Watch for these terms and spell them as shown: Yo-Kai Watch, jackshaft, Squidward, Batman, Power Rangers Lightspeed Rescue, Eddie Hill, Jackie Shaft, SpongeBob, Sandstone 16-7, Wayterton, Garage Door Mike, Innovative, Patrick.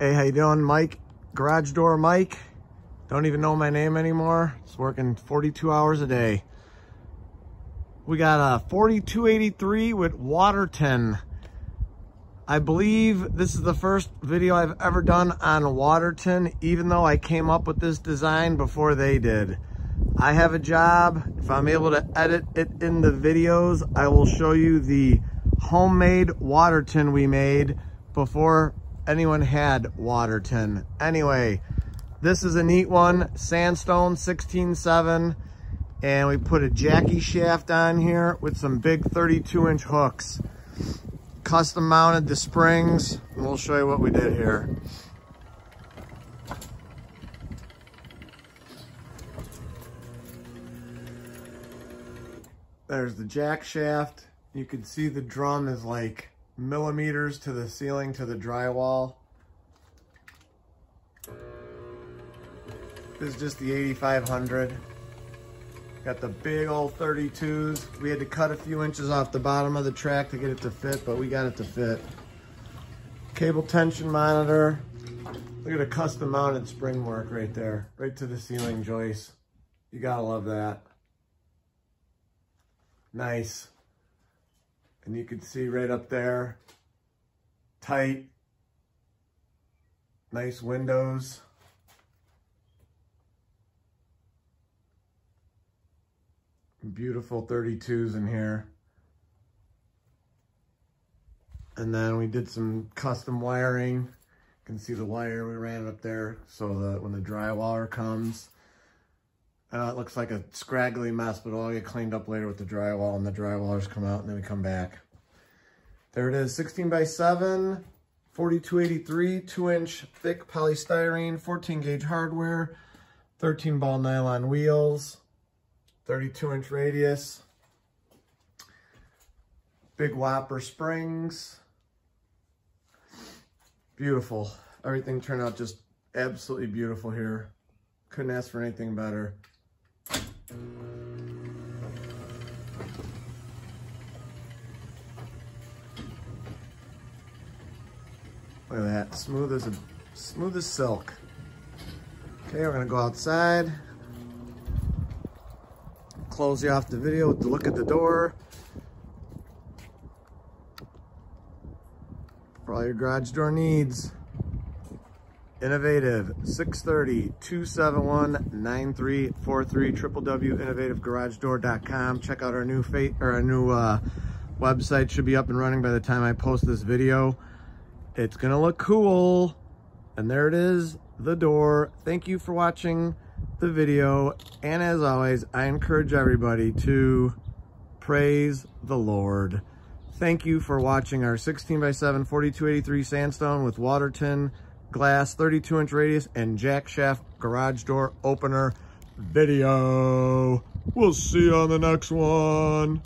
Hey, how you doing, Mike? Garage Door Mike. Don't even know my name anymore. It's working 42 hours a day. We got a 4283 with Wayterton. I believe this is the first video I've ever done on Wayterton, even though I came up with this design before they did. I have a job. If I'm able to edit it in the videos, I will show you the homemade Wayterton we made before anyone had Wayterton. Anyway, this is a neat one, Sandstone 16-7, and we put a Jackie Shaft on here with some big 32-inch hooks. Custom mounted the springs, and we'll show you what we did here. There's the jack shaft. You can see the drum is like millimeters to the ceiling, to the drywall. This is just the 8500. Got the big old 32s. We had to cut a few inches off the bottom of the track to get it to fit, but we got it to fit. Cable tension monitor. Look at a custom mounted spring work right there, right to the ceiling joist. You gotta love that. Nice. And you can see right up there, tight, nice windows. Beautiful 32s in here. And then we did some custom wiring. You can see the wire we ran up there so that when the drywaller comes, it looks like a scraggly mess, but it'll get cleaned up later with the drywall, and the drywallers come out and then we come back. There it is, 16x7, 4283, 2-inch thick polystyrene, 14-gauge hardware, 13-ball nylon wheels, 32-inch radius, big whopper springs. Beautiful. Everything turned out just absolutely beautiful here. Couldn't ask for anything better. Look at that, smooth as silk. Okay, we're gonna go outside. Close you off the video with the look at the door. For all your garage door needs. Innovative, 630-271-9343, www.innovativegaragedoor.com. Check out our new website. Should be up and running by the time I post this video. It's gonna look cool. And there it is, the door. Thank you for watching the video, and as always, I encourage everybody to praise the Lord. Thank you for watching our 16x7 4283 Sandstone with Wayterton glass, 32-inch radius, and jack shaft garage door opener video. We'll see you on the next one.